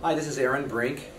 Hi, this is Aaron Brink.